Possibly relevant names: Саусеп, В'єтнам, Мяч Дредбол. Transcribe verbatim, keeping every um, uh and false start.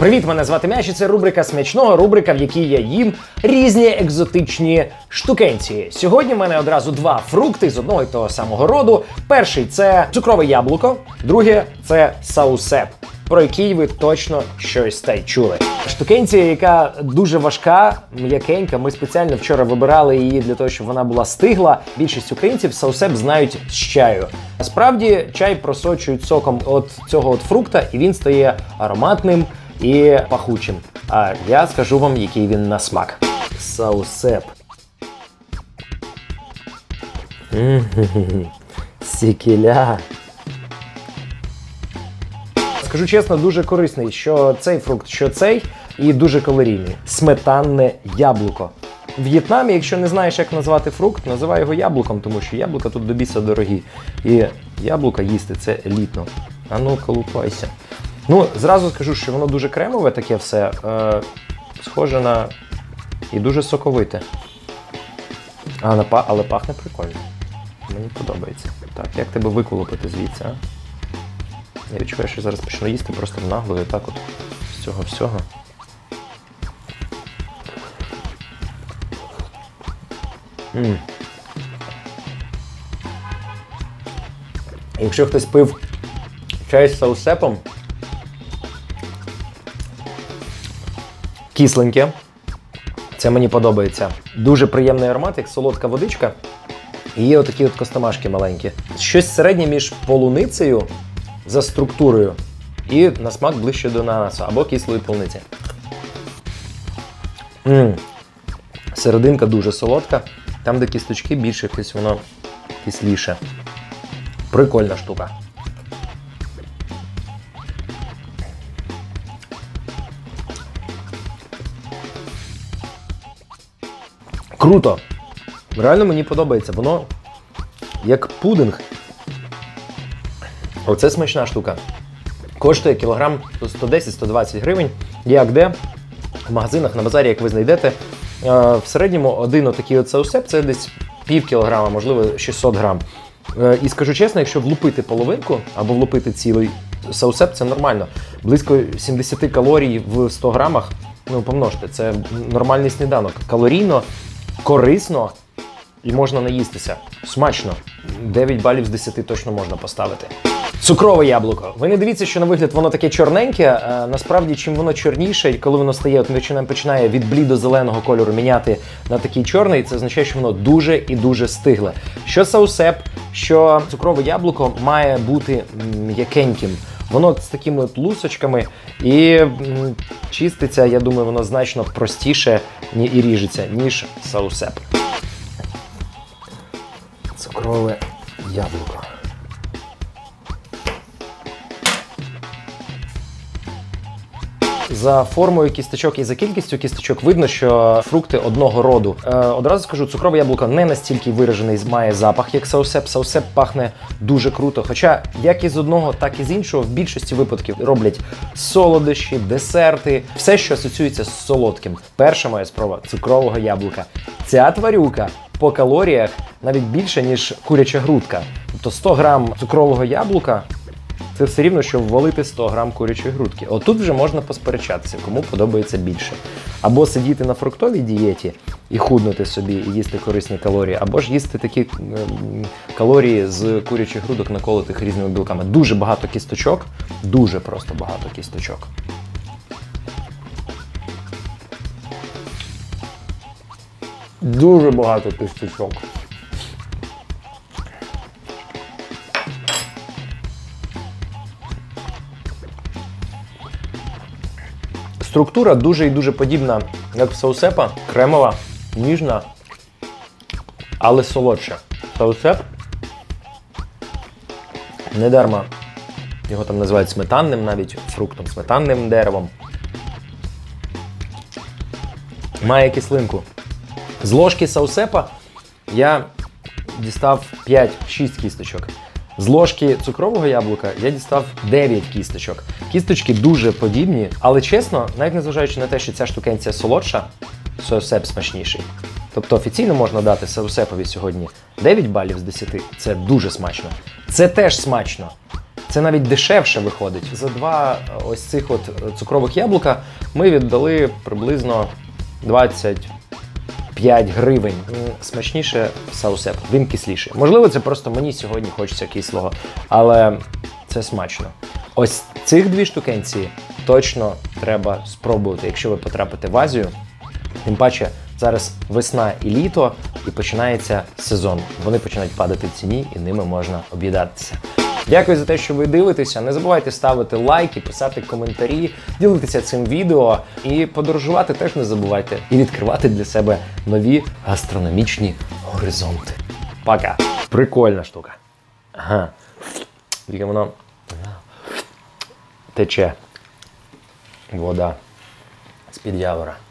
Привіт, мене звати М'яч, і це рубрика смачного, рубрика, в якій я їм різні екзотичні штукенці. Сьогодні в мене одразу два фрукти з одного і того самого роду. Перший – це цукрове яблуко, друге – це саусеп, про який ви точно щось та й чули. Штукенція, яка дуже важка, м'якенька. Ми спеціально вчора вибирали її для того, щоб вона була стигла. Більшість українців саусеп знають з чаю. Насправді чай просочують соком от цього от фрукта, і він стає ароматним і пахучим. А я скажу вам, який він на смак. Саусеп. Сікіля. Скажу чесно, дуже корисний, що цей фрукт, що цей, і дуже калорійний. Сметанне яблуко. В В'єтнамі, якщо не знаєш, як назвати фрукт, називай його яблуком, тому що яблука тут до біса дорогі. І яблука їсти – це елітно. А ну, колупайся. Ну, зразу скажу, що воно дуже кремове таке все, е, схоже на... і дуже соковите. А, на па... Але пахне прикольно. Мені подобається. Так, як тебе виколупити звідси, а? Я відчуваю, що зараз почну їсти просто нагло і так от з цього всього. М-м. Якщо хтось пив чай з саусепом, кисленьке, це мені подобається. Дуже приємний аромат, як солодка водичка. І є отакі от костомашки маленькі. Щось середнє між полуницею за структурою і на смак ближче до ананасу або кислої полуниці. Ммм. Серединка дуже солодка. Там, де кісточки, більше якось воно кисліше. Прикольна штука. Круто! Реально мені подобається. Воно як пудинг. Оце смачна штука. Коштує кілограм сто десять - сто двадцять гривень. Як де? В магазинах, на базарі, як ви знайдете. В середньому один отакий от саусеп – це десь пів кілограма, можливо шістсот грам. І скажу чесно, якщо влупити половинку або влупити цілий саусеп – це нормально. Близько сімдесят калорій в сто грамах, ну помножте, це нормальний сніданок. Калорійно, корисно і можна наїстися. Смачно. дев'ять балів з десяти точно можна поставити. Цукрове яблуко. Ви не дивіться, що на вигляд воно таке чорненьке. А насправді, чим воно чорніше, коли воно стає, от починає від блідо-зеленого кольору міняти на такий чорний, це означає, що воно дуже і дуже стигле. Що саусеп, що цукрове яблуко має бути м'якеньким. Воно з такими от лусочками і чиститься, я думаю, воно значно простіше і ріжеться, ніж саусеп. Цукрове яблуко. За формою кісточок і за кількістю кісточок видно, що фрукти одного роду. Е, одразу скажу, цукрове яблуко не настільки виражений має запах, як саусеп. Саусеп пахне дуже круто. Хоча як із одного, так і з іншого в більшості випадків роблять солодощі, десерти, все, що асоціюється з солодким. Перша моя спроба цукрового яблука. Ця тварюка по калоріях навіть більше, ніж куряча грудка. Тобто сто грам цукрового яблука – це все рівно, що ввалити сто грам курячої грудки. Отут вже можна посперечатися, кому подобається більше. Або сидіти на фруктовій дієті і худнути собі, і їсти корисні калорії, або ж їсти такі калорії з курячих грудок, наколотих різними білками. Дуже багато кісточок, дуже просто багато кісточок. Дуже багато кісточок. Структура дуже і дуже подібна, як в саусепа, кремова, ніжна, але солодша. Саусеп недарма його там називають сметанним навіть, фруктом, сметанним деревом. Має кислинку. З ложки саусепа я дістав п'ять-шість кісточок. З ложки цукрового яблука я дістав дев'ять кісточок. Кісточки дуже подібні, але чесно, навіть незважаючи на те, що ця штукенція солодша, саусеп смачніший. Тобто офіційно можна дати саусепові сьогодні дев'ять балів з десяти. Це дуже смачно. Це теж смачно. Це навіть дешевше виходить. За два ось цих от цукрових яблука ми віддали приблизно двадцять п'ять гривень. Смачніше саусеп, він кисліший. Можливо, це просто мені сьогодні хочеться кислого, але це смачно. Ось цих дві штукенці точно треба спробувати, якщо ви потрапите в Азію. Тим паче, зараз весна і літо, і починається сезон. Вони починають падати в ціні, і ними можна об'їдатися. Дякую за те, що ви дивитеся. Не забувайте ставити лайки, писати коментарі, ділитися цим відео. І подорожувати теж не забувайте. І відкривати для себе нові гастрономічні горизонти. Пока! Прикольна штука. Ага. Тільки воно тече. Вода з-під явора.